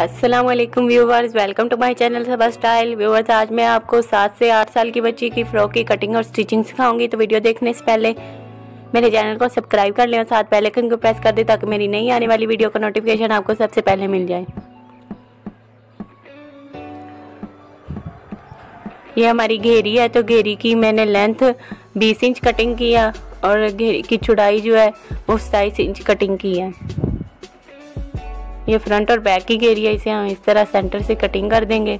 अस्सलाम वालेकुम viewers, welcome to my channel सबस स्टाइल। व्यूवर्स, आज मैं आपको 7 से 8 साल की बच्ची की फ्रॉक की कटिंग और स्टिचिंग सिखाऊंगी। तो वीडियो देखने से पहले मेरे चैनल को सब्सक्राइब कर लें और साथ बेल आइकन को प्रेस कर दें ताकि मेरी नई आने वाली वीडियो का नोटिफिकेशन आपको सबसे पहले मिल जाए। ये हमारी घेरी है, तो घेरी की मैंने लेंथ 20 इंच कटिंग किया और घेरी की चौड़ाई जो है वो 27 इंच कटिंग की है। ये फ्रंट और बैक की घेरी है, इसे हम इस तरह सेंटर से कटिंग कर देंगे।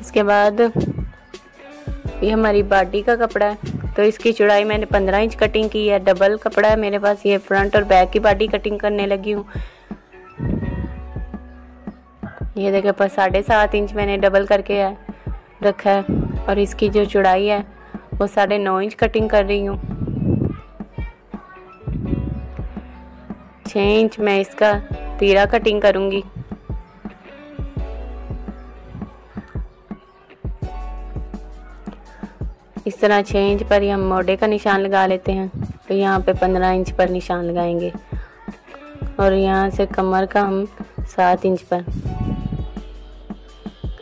इसके बाद ये हमारी बॉडी का कपड़ा है, तो इसकी चौड़ाई मैंने 15 इंच कटिंग की है। डबल कपड़ा है मेरे पास, ये फ्रंट और बैक की बॉडी कटिंग करने लगी हूँ। ये देखिए, पर 7.5 इंच मैंने डबल करके रखा है और इसकी जो चौड़ाई है वो 9.5 इंच कटिंग कर रही हूँ। 6 इंच मैं इसका तीरा कटिंग करूंगी। इस तरह 6 इंच पर हम मोड़े का निशान लगा लेते हैं, तो यहाँ पे 15 इंच पर निशान लगाएंगे और यहाँ से कमर का हम 7 इंच पर,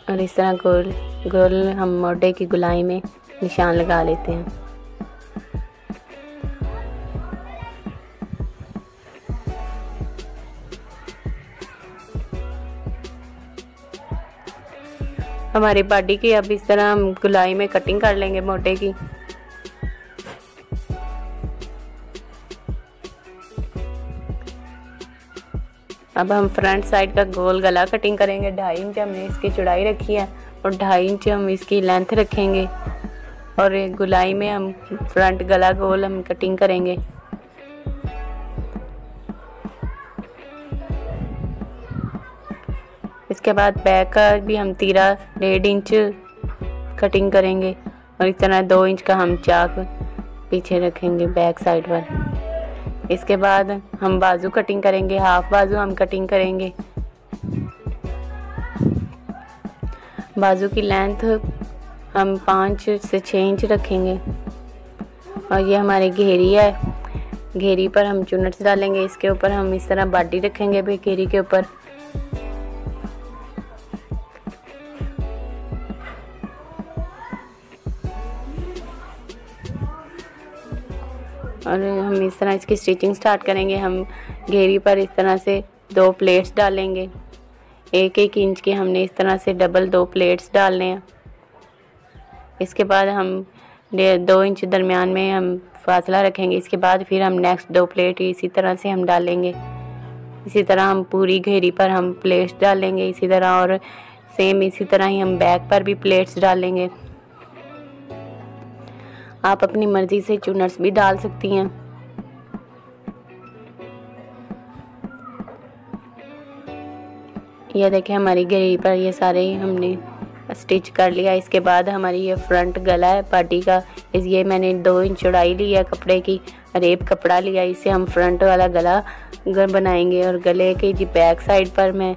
और इस तरह गोल गोल हम मोड़े की गुलाई में निशान लगा लेते हैं। हमारी बॉडी की अब इस तरह हम गुलाई में कटिंग कर लेंगे मोटे की। अब हम फ्रंट साइड का गोल गला कटिंग करेंगे। 2.5 इंच हमने इसकी चौड़ाई रखी है और 2.5 इंच हम इसकी लेंथ रखेंगे और गुलाई में हम फ्रंट गला गोल हम कटिंग करेंगे। इसके बाद बैक का भी हम तीरा 1.5 इंच कटिंग करेंगे और इस तरह 2 इंच का हम चाक पीछे रखेंगे बैक साइड पर। इसके बाद हम बाजू कटिंग करेंगे, हाफ बाजू हम कटिंग करेंगे। बाजू की लेंथ हम 5 से 6 इंच रखेंगे और ये हमारी घेरी है। घेरी पर हम चुनट्स डालेंगे, इसके ऊपर हम इस तरह बाटी रखेंगे भी घेरी के ऊपर। और हम इस तरह इसकी स्टिचिंग स्टार्ट करेंगे। हम घेरी पर इस तरह से 2 प्लेट्स डालेंगे, 1-1 इंच की हमने इस तरह से डबल 2 प्लेट्स डालने हैं। इसके बाद हम 2 इंच दरमियान में हम फासला रखेंगे। इसके बाद फिर हम नेक्स्ट 2 प्लेट इसी तरह से हम डालेंगे। इसी तरह हम पूरी घेरी पर हम प्लेट्स डालेंगे इसी तरह, और सेम इसी तरह ही हम बैक पर भी प्लेट्स डालेंगे। आप अपनी मर्जी से चुनर्स भी डाल सकती हैं। यह देखिए, हमारी घेरी पर ये सारे हमने स्टिच कर लिया। इसके बाद हमारी ये फ्रंट गला है पार्टी का, इस ये मैंने 2 इंच चौड़ाई ली है कपड़े की, रेब कपड़ा लिया। इससे हम फ्रंट वाला गला बनाएंगे और गले के जी बैक साइड पर मैं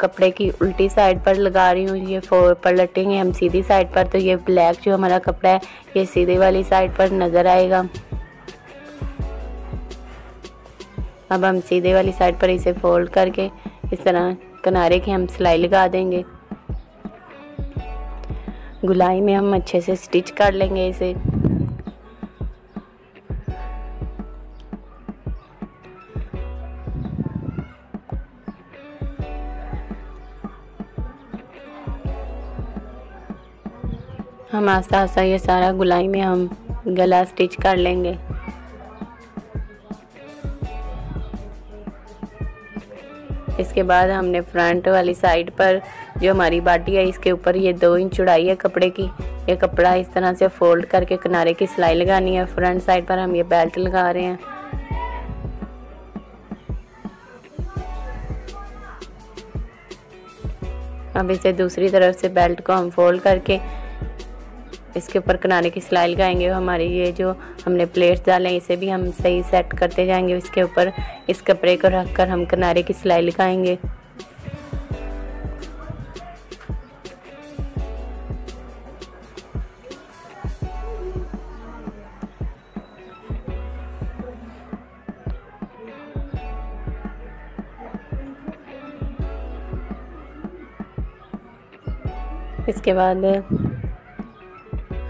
कपड़े की उल्टी साइड पर लगा रही हूँ। ये 4 पलटेंगे हम सीधी साइड पर, तो ये ब्लैक जो हमारा कपड़ा है ये सीधे वाली साइड पर नज़र आएगा। अब हम सीधे वाली साइड पर इसे फोल्ड करके इस तरह किनारे की हम सिलाई लगा देंगे। गुलाई में हम अच्छे से स्टिच कर लेंगे इसे। हम आस्ता आस्ता ये सारा गुलाई में हम गला स्टिच कर लेंगे। इसके बाद हमने फ्रंट वाली साइड पर जो हमारी बाटी है इसके ऊपर ये 2 इंच चौड़ाई है कपड़े की, ये कपड़ा इस तरह से फोल्ड करके किनारे की सिलाई लगानी है। फ्रंट साइड पर हम ये बेल्ट लगा रहे हैं। अब इसे दूसरी तरफ से बेल्ट को हम फोल्ड करके इसके ऊपर किनारे की सिलाई लगाएंगे। हमारी ये जो हमने प्लेट्स डाले हैं इसे भी हम सही सेट करते जाएंगे। इसके ऊपर इस कपड़े को रखकर हम किनारे की सिलाई लगाएंगे। इसके बाद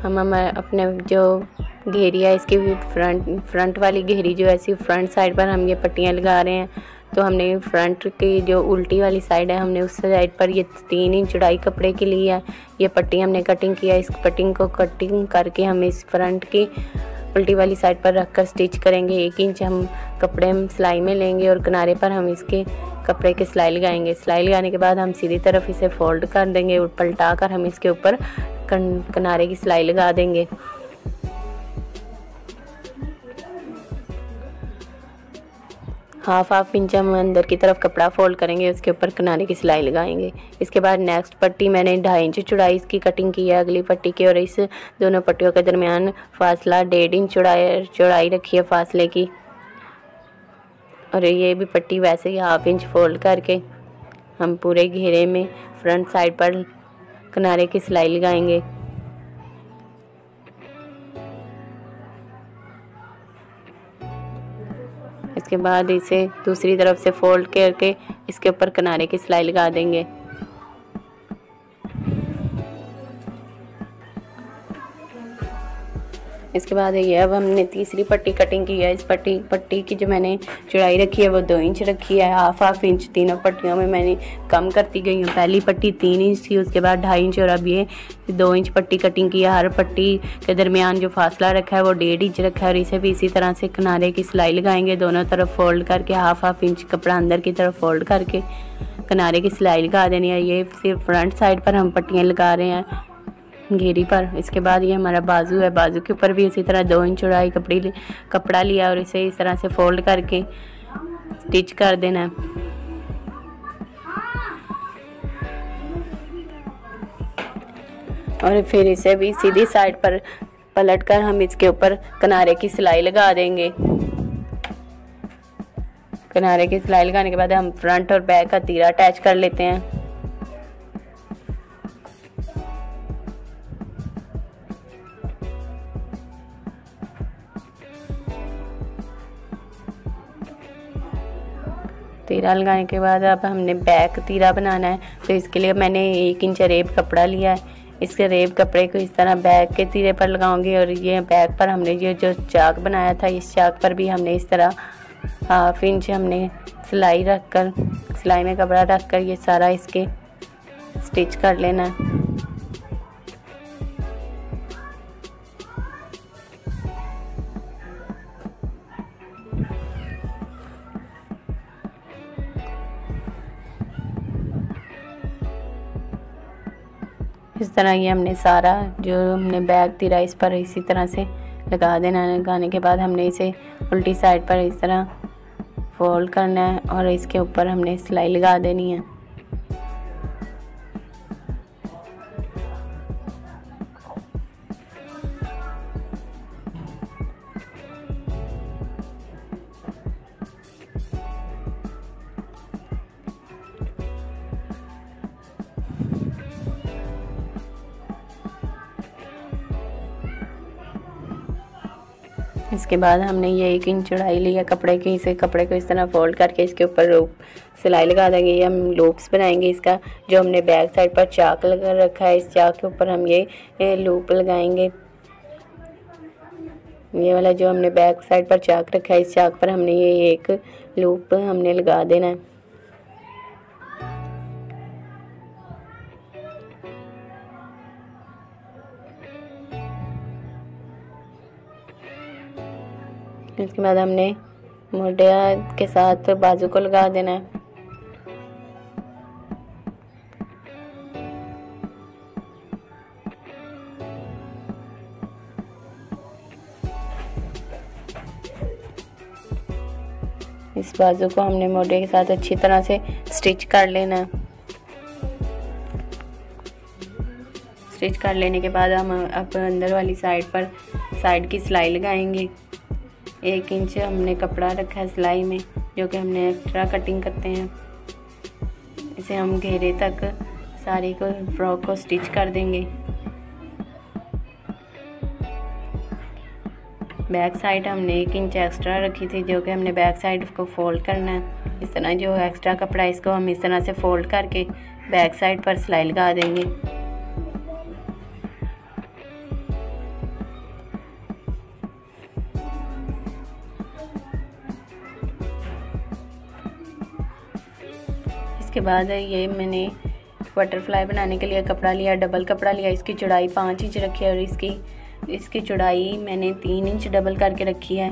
हम अपने जो घेरिया इसकी फ्रंट वाली घेरी जो है इसकी फ्रंट साइड पर हम ये पट्टियाँ लगा रहे हैं। तो हमने फ्रंट की जो उल्टी वाली साइड है हमने उस साइड पर ये 3 इंच चौड़ाई कपड़े की ली है। ये पट्टी हमने कटिंग किया, इस पट्टिंग को कटिंग करके हम इस फ्रंट की उल्टी वाली साइड पर रखकर स्टिच करेंगे। 1 इंच हम कपड़े हम सिलाई में लेंगे और किनारे पर हम इसके कपड़े की सिलाई लगाएंगे। सिलाई लगाने के बाद हम सीधी तरफ इसे फोल्ड कर देंगे और पलटा कर हम इसके ऊपर किनारे की सिलाई लगा देंगे। हाफ इंच हम अंदर की तरफ कपड़ा फोल्ड करेंगे, उसके ऊपर किनारे की सिलाई लगाएंगे। इसके बाद नेक्स्ट पट्टी मैंने 2.5 इंच चौड़ाई इसकी कटिंग की है अगली पट्टी की, और इस दोनों पट्टियों के दरमियान फासला 1.5 इंच चौड़ाई रखी है फासले की। और ये भी पट्टी वैसे ही हाफ इंच फोल्ड करके हम पूरे घेरे में फ्रंट साइड पर किनारे की सिलाई लगाएंगे। इसके बाद इसे दूसरी तरफ से फोल्ड करके इसके ऊपर किनारे की सिलाई लगा देंगे। इसके बाद ये अब हमने तीसरी पट्टी कटिंग की है। इस पट्टी की जो मैंने चौड़ाई रखी है वो 2 इंच रखी है। हाफ इंच तीनों पट्टियों में मैंने कम करती गई हूँ। पहली पट्टी 3 इंच थी, उसके बाद 2.5 इंच और अब ये 2 इंच पट्टी कटिंग की है। हर पट्टी के दरमियान जो फासला रखा है वो 1.5 इंच रखा है और इसे भी इसी तरह से किनारे की सिलाई लगाएंगे। दोनों तरफ फोल्ड करके हाफ इंच कपड़ा अंदर की तरफ फोल्ड करके किनारे की सिलाई लगा देनी है। ये सिर्फ फ्रंट साइड पर हम पट्टियाँ लगा रहे हैं घेरी पर। इसके बाद ये हमारा बाजू है, बाजू के ऊपर भी इसी तरह 2 इंच चौड़ाई कपड़ा लिया और इसे इस तरह से फोल्ड करके स्टिच कर देना है। और फिर इसे भी सीधी साइड पर पलट कर हम इसके ऊपर किनारे की सिलाई लगा देंगे। किनारे की सिलाई लगाने के बाद हम फ्रंट और बैक का तीरा अटैच कर लेते हैं। तीरा लगाने के बाद अब हमने बैक तीरा बनाना है, तो इसके लिए मैंने 1 इंच रेब कपड़ा लिया है। इसके रेब कपड़े को इस तरह बैक के तीरे पर लगाऊंगी और ये बैक पर हमने ये जो चाक बनाया था इस चाक पर भी हमने इस तरह हाफ इंच हमने सिलाई रखकर कपड़ा रखकर ये सारा इसके स्टिच कर लेना है। इस तरह ये हमने सारा जो हमने बैक तीरा इस पर इसी तरह से लगा देना। लगाने के बाद हमने इसे उल्टी साइड पर इस तरह फोल्ड करना है और इसके ऊपर हमने सिलाई लगा देनी है। इसके बाद हमने ये 1 इंच चौड़ाई लिया कपड़े की, इसे कपड़े को इस तरह फोल्ड करके इसके ऊपर सिलाई लगा देंगे। ये हम लूप्स बनाएंगे। इसका जो हमने बैक साइड पर चाक लगा रखा है इस चाक के ऊपर हम ये लूप लगाएंगे। ये वाला जो हमने बैक साइड पर चाक रखा है इस चाक पर हमने ये 1 लूप हमने लगा देना है। इसके बाद हमने मोढ़िया के साथ बाजू को लगा देना है। इस बाजू को हमने मोढ़िया के साथ अच्छी तरह से स्टिच कर लेना है। स्टिच कर लेने के बाद हम अब अंदर वाली साइड पर साइड की सिलाई लगाएंगे। 1 इंच हमने कपड़ा रखा है सिलाई में जो कि हमने एक्स्ट्रा कटिंग करते हैं। इसे हम घेरे तक साड़ी को फ्रॉक को स्टिच कर देंगे। बैक साइड हमने 1 इंच एक्स्ट्रा रखी थी जो कि हमने बैक साइड को फोल्ड करना है। इस तरह जो एक्स्ट्रा कपड़ा है इसको हम इस तरह से फोल्ड करके बैक साइड पर सिलाई लगा देंगे। इसके बाद ये मैंने बटरफ्लाई बनाने के लिए कपड़ा लिया, डबल कपड़ा लिया। इसकी चौड़ाई 5 इंच रखी है और इसकी चौड़ाई मैंने 3 इंच डबल करके रखी है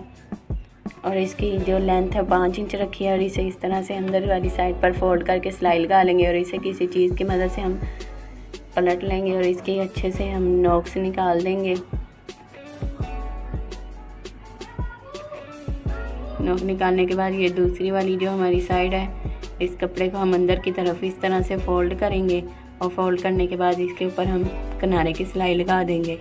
और इसकी जो लेंथ है 5 इंच रखी है। और इसे इस तरह से अंदर वाली साइड पर फोल्ड करके सिलाई लगा लेंगे और इसे किसी चीज़ की मदद से हम पलट लेंगे और इसके अच्छे से हम नॉक्स निकाल देंगे। नॉक निकालने के बाद ये दूसरी वाली जो हमारी साइड है, इस कपड़े को हम अंदर की तरफ इस तरह से फोल्ड करेंगे और फोल्ड करने के बाद इसके ऊपर हम किनारे की सिलाई लगा देंगे।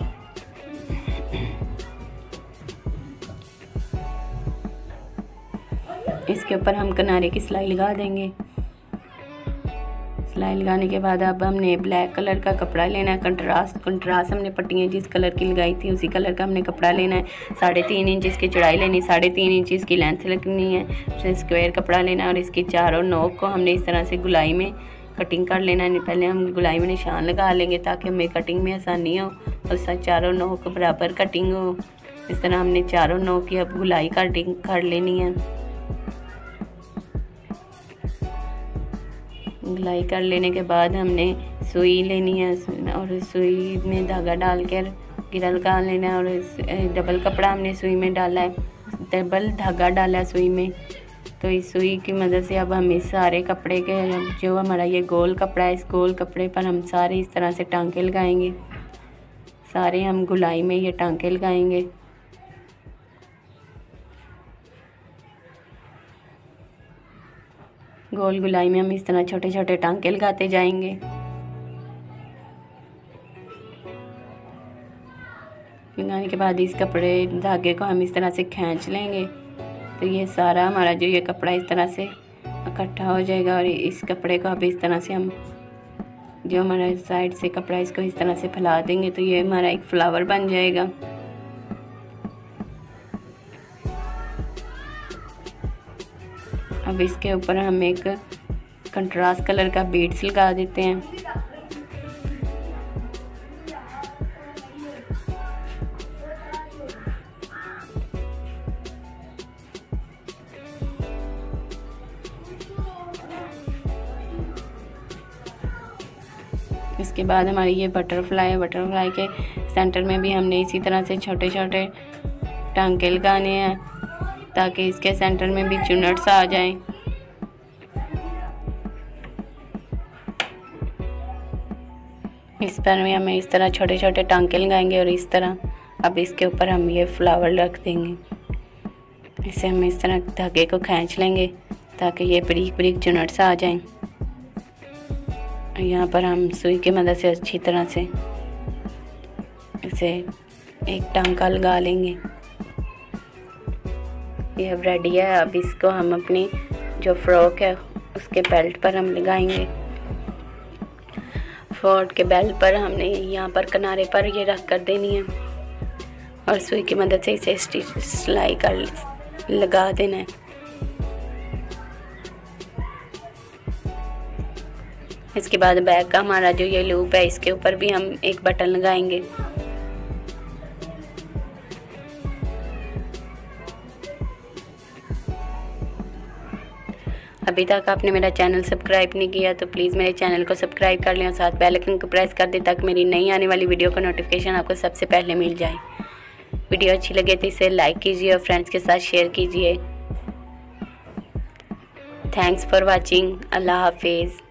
इसके ऊपर हम किनारे की सिलाई लगा देंगे। सिलाई लगाने के बाद अब हमने ब्लैक कलर का कपड़ा लेना है, कंट्रास्ट हमने पट्टियाँ जिस कलर की लगाई थी उसी कलर का हमने कपड़ा लेना है। 3.5 इंच इसकी चौड़ाई लेनी, 3.5 इंच इसकी लेंथ लगनी है। फिर स्क्वायर कपड़ा लेना है और इसके चारों नोक को हमने इस तरह से गुलाई में कटिंग कर लेना है। पहले हम गुलाई में निशान लगा लेंगे ताकि हमें कटिंग में आसानी हो और चारों नोक बराबर कटिंग हो। इस तरह हमने चारों नोक की अब गुलाई कटिंग कर लेनी है। गुलाई कर लेने के बाद हमने सुई लेनी है और सुई में धागा डालकर घेरा लगा लेना है और डबल कपड़ा हमने सुई में डाला है, डबल धागा डाला है सुई में। तो इस सुई की मदद से अब हम इस सारे कपड़े के जो हमारा ये गोल कपड़ा है, इस गोल कपड़े पर हम सारे इस तरह से टांके लगाएंगे। सारे हम गुलाई में ये टांके लगाएंगे। गोल गुलाई में हम इस तरह छोटे छोटे टांके लगाते जाएंगे। लगाने के बाद इस कपड़े धागे को हम इस तरह से खींच लेंगे तो ये सारा हमारा जो ये कपड़ा इस तरह से इकट्ठा हो जाएगा। और इस कपड़े को अब इस तरह से हम जो हमारा साइड से कपड़ा इसको इस तरह से फैला देंगे तो ये हमारा एक फ्लावर बन जाएगा। अब इसके ऊपर हम एक कंट्रास्ट कलर का बीड्स लगा देते हैं। इसके बाद हमारी ये बटरफ्लाई, बटरफ्लाई के सेंटर में भी हमने इसी तरह से छोटे छोटे टांके लगाने हैं ताकि इसके सेंटर में भी चुनट्स आ जाएं। इस पर भी हमें इस तरह छोटे छोटे टांके लगाएंगे और इस तरह अब इसके ऊपर हम ये फ्लावर रख देंगे। इसे हम इस तरह धागे को खींच लेंगे ताकि ये बरीक बरीक चुनट्स आ जाएं। यहाँ पर हम सुई की मदद से अच्छी तरह से इसे एक टांका लगा लेंगे। ये अब रेडी है। अब इसको हम अपनी जो फ्रॉक है उसके बेल्ट पर हम लगाएंगे। फ्रॉक के बेल्ट पर हमने यहाँ पर किनारे पर ये रख कर देनी है और सुई की मदद से इसे स्टिच सिलाई कर लगा देना है। इसके बाद बैक का हमारा जो ये लूप है इसके ऊपर भी हम एक बटन लगाएंगे। अभी तक आपने मेरा चैनल सब्सक्राइब नहीं किया तो प्लीज़ मेरे चैनल को सब्सक्राइब कर लें और साथ बेल आइकन को प्रेस कर दें ताकि मेरी नई आने वाली वीडियो का नोटिफिकेशन आपको सबसे पहले मिल जाए। वीडियो अच्छी लगे तो इसे लाइक कीजिए और फ्रेंड्स के साथ शेयर कीजिए। Thanks for watching. अल्लाह हाफिज़।